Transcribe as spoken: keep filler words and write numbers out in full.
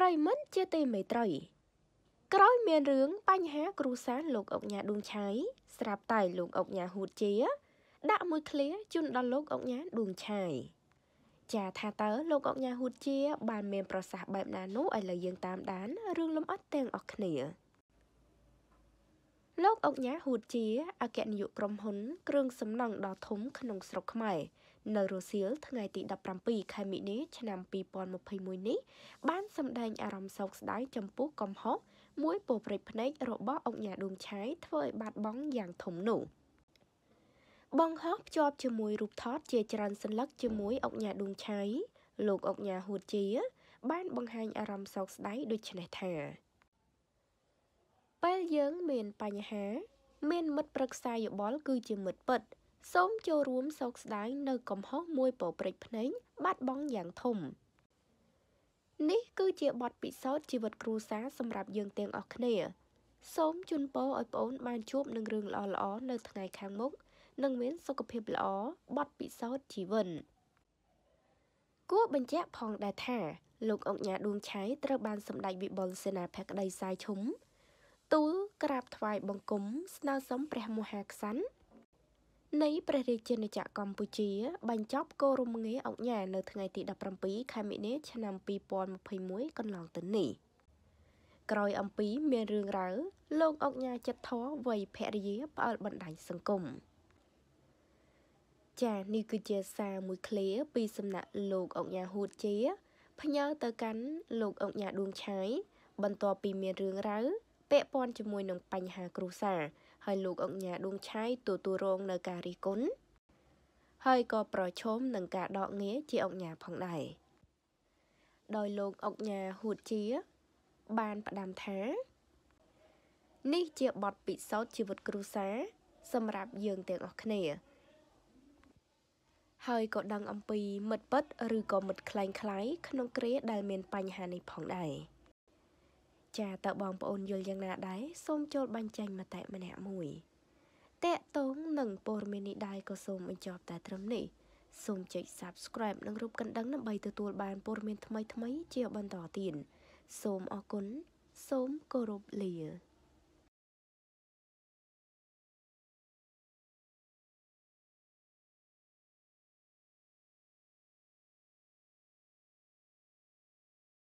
Bởi mình chưa tìm mấy trời. Các đối miền rướng bánh hát cửu sáng lục ốc nhà đuông cháy, sạp tài lục ốc nhà hụt chế, đã mùi khía chun đo lục ốc nhà đuông cháy. Chà thà tớ lục ốc nhà hụt chế bàn miền bỏ sạc bạp nà nô ai lời dương tám đán rương lâm ớt tên ọc nỉa. Lục ốc nhà hụt chế à kẹn dụ crom hốn krương sấm nòng đo thúng khăn nông sọc mải. Nơi rô xíu thơ ngày tị đập rằm bì khai mỹ ní cho nằm bì bọn một phây mùi ní bán xâm đành à rằm sọc đáy châm phúc công hốc mũi bộ bệ pnech rộ bó ốc nhà đuông cháy thơi bát bóng dạng thủng nụ. Bóng hốc chọp cho mũi rụp thót chê tràn sân lắc cho mũi ốc nhà đuông cháy lục ốc nhà hụt chế bán bóng hành à rằm sọc đáy đôi chân này thả. Bây dưỡng mền bà nhà há mền mất bật xa dụ bó cư chê mất bật sống cho ruộng sọc đáy nơi cầm hốc môi bộ bệ pnech bát bóng dạng thủng. Ní cứ chia bọt bị sót chi vật cửu sáng xâm rạp dương tiền ọc nìa. Sống chun bố ôi bốn ban chụp nâng rương lò lò nơi thằng ngày kháng mốc, nâng miễn sốc hợp hiệp lò, bọt bị sót chi vần. Cua bên chép phòng đà thả, lục ọc nhà đuông cháy trở ban xâm đạch bị bọn xe nà phạc đầy sai chúng. Tú krap thoại bóng cúm, sna sống preh mô hạc sắn. Nấy bà rì trên nơi chạc Campuchia, bánh chóp cô rung nghe ổng nhà nơi thằng ngày tị đập rằm bí khai mỹ nế cho nằm bí bọn một phây muối con lòng tấn nỉ. Rồi ổng bí miền rương ráo, lông ổng nhà chất thó vầy phẹ rìa bà ợt bận đánh sân cùng. Chà ni cư chê xa mùi khlia bí xâm nạ lục ổng nhà hụt chế, phá nhớ tờ cánh lục ổng nhà đuông cháy, bần tòa bí miền rương ráo, bẹ bọn cho mùi nông bánh hà cửu xà. Hơi lục ổng nhà đuông cháy tù tù rôn nơi cà ri cún. Hơi có bỏ chôm nâng cả đọ nghĩa chi ổng nhà phòng đài. Đôi lục ổng nhà hụt chía, bàn và đàm thá. Ní chia bọt bị sót chi vật cửu xá, xâm rạp dương tiền ọc nìa. Hơi có đăng ổng bì mật bất rư có mật khánh khái khăn nông kế đài miền bánh hà nịp phòng đài. Chà tạo bóng bồn dùl dân nạ đáy, xôm chôl bánh chanh mà tại mà nạ mùi. Tẹ tốn nâng bồn mê nị đáy có xôm anh chọp ta trâm nị. Xôm chạy subscribe nâng rụp cân đắng nằm bày từ tuôn bàn bồn mê thmây thmây chìa bàn tỏ tiền. Xôm ọ cún, xôm cô rụp lìa.